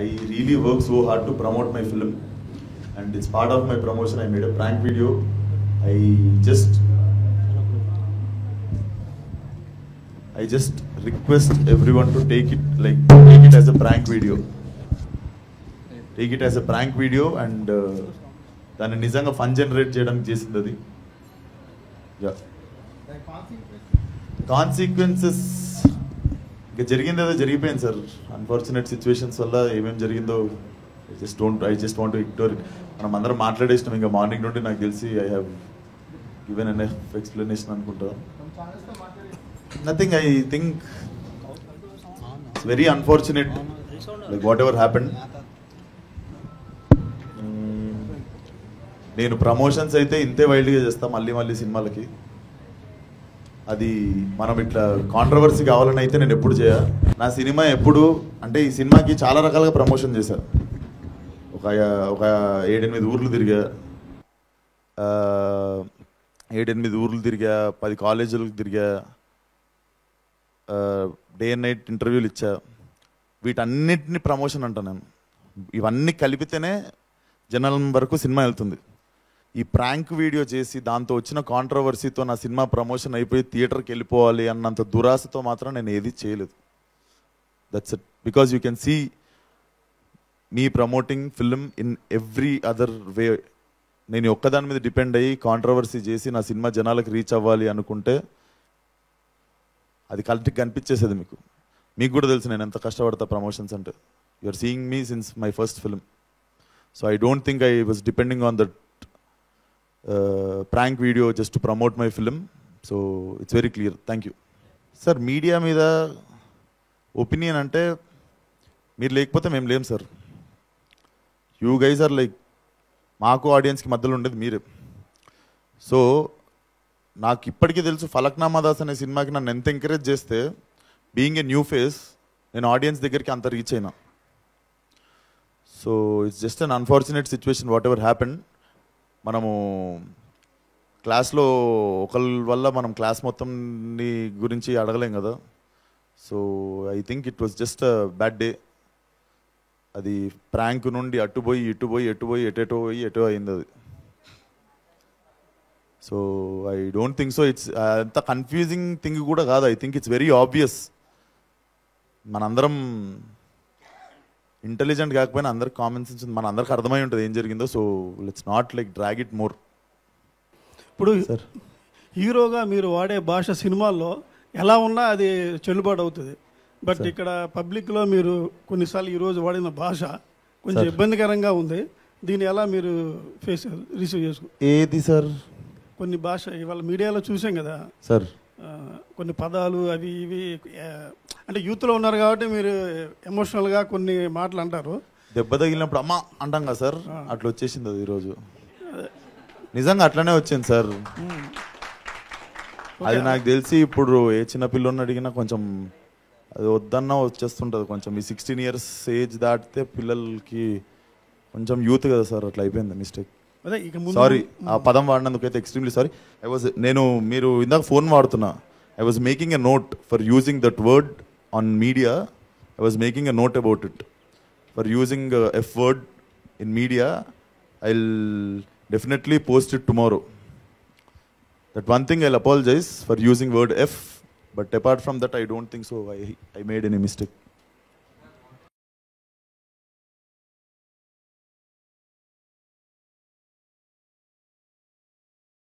I really work so hard to promote my film, and it's part of my promotion. I made a prank video. I just request everyone to take it as a prank video. Take it as a prank video, and దాన్ని నిజంగా fun generate చేయడానికి చేసింది అది. Consequences ఇంకా జరిగింది ఏదో జరిగిపోయింది sir. Unfortunate situations వల్ల ఏమేమి జరిగిందో I just want to ignore it. మనం అందరం మాట్లాడేసినాం. ఇంకా మార్నింగ్ నుండి నాకు తెలిసి I have given an explanation అనుకుంటా. Nothing, I think it's very unfortunate like whatever happened. నేను ప్రమోషన్స్ అయితే ఇంతే వైల్డ్గా చేస్తాను మళ్ళీ సినిమాలకి. అది మనం ఇట్లా కాంట్రవర్సీ కావాలని అయితే నేను ఎప్పుడు చేయ. నా సినిమా ఎప్పుడు అంటే ఈ సినిమాకి చాలా రకాలుగా ప్రమోషన్ చేశాను. ఒక 7-8 ఊర్లు తిరిగా, 7-8 ఊర్లు తిరిగా, 10 కాలేజీలకు తిరిగా, డే అండ్ నైట్ ఇంటర్వ్యూలు ఇచ్చా. వీటన్నిటిని ప్రమోషన్ అంటాను నేను. ఇవన్నీ కలిపితేనే జనం వరకు సినిమా వెళ్తుంది. ఈ ప్రాంక్ వీడియో చేసి దాంతో వచ్చిన కాంట్రవర్సీతో నా సినిమా ప్రమోషన్ అయిపోయి థియేటర్కి వెళ్ళిపోవాలి అన్నంత దురాశతో మాత్రం నేను ఏది చేయలేదు. That's it. Because you can see me promoting film in every other way. నేను ఒక్కదాని మీద డిపెండ్ అయ్యి కాంట్రవర్సీ చేసి నా సినిమా జనాలకు రీచ్ అవ్వాలి అనుకుంటే అది కల్టికి కనిపించేసేది. మీకు కూడా తెలుసు నేను ఎంత కష్టపడతా ప్రమోషన్స్ అంటే. You are seeing me since my first film. So I don't think I was depending on that prank video just to promote my film. So it's very clear. Thank you. Sir, media meeda opinion ante meer lekapothe mem lem sir. You guys are like maaku audience ki madhyalo undedi meere. So naaku ippadiki telusu Falaknama Das ane cinema ki nannu enta encourage chesthe being a new face nen audience దగ్గరికి anta reach ayina. So it's just an unfortunate situation whatever happened. మనము క్లాస్లో ఒకళ్ళ వల్ల మనం class మొత్తంని గురించి అడగలేం కదా. So I think it was just a bad day. అది ప్రాంక్ నుండి అట్టుపోయి ఎటో పోయి ఎటో అయింది అది. So I don't think so it's అంత కన్ఫ్యూజింగ్ థింగ్ కూడా కాదు. I think it's very obvious. మనందరం ఇంటెలిజెంట్ కాకపోయినా అందరికి కామన్ సెన్స్ మన అందరికి అర్థమై ఉంటుంది ఏం జరిగిందో. So let's not like drag it more. ఇప్పుడు సార్ హీరోగా మీరు వాడే భాష సినిమాల్లో ఎలా ఉన్నా అది చెల్లుబాటు అవుతుంది. బట్ ఇక్కడ పబ్లిక్లో మీరు కొన్నిసార్లు ఈరోజు వాడిన భాష కొంచెం ఇబ్బందికరంగా ఉంది. దీన్ని ఎలా మీరు ఫేస్ రిసీవ్ చేసుకో? ఏది సార్? కొన్ని భాష ఇవాళ మీడియాలో చూసాం కదా సార్, కొన్ని పదాలు అవి ఇవి అంటే యూత్లో ఉన్నారు కాబట్టి మీరు ఎమోషనల్గా కొన్ని మాటలు అంటారు. దెబ్బ తగిలినప్పుడు అమ్మ అంటాం కదా సార్, అట్లా వచ్చేసింది అది ఈరోజు. నిజంగా అట్లనే వచ్చింది సార్. అది నాకు తెలిసి ఇప్పుడు ఏ చిన్న పిల్లని అడిగినా కొంచెం అది వద్దన్నా వచ్చేస్తుంటుంది. కొంచెం ఈ 16 years ఏజ్ దాటితే పిల్లలకి కొంచెం యూత్ కదా సార్, అట్లా అయిపోయింది మిస్టేక్. సారీ ఆ పదం వాడినందుకైతే ఎక్స్ట్రీమ్లీ సారీ. మీరు ఇందాక ఫోన్ వాడుతున్నా. I was making a note for using that word on media. I was making a note about it. For using F word in media, I'll definitely post it tomorrow. That one thing I'll apologize for using word F, but apart from that I don't think so I made any mistake.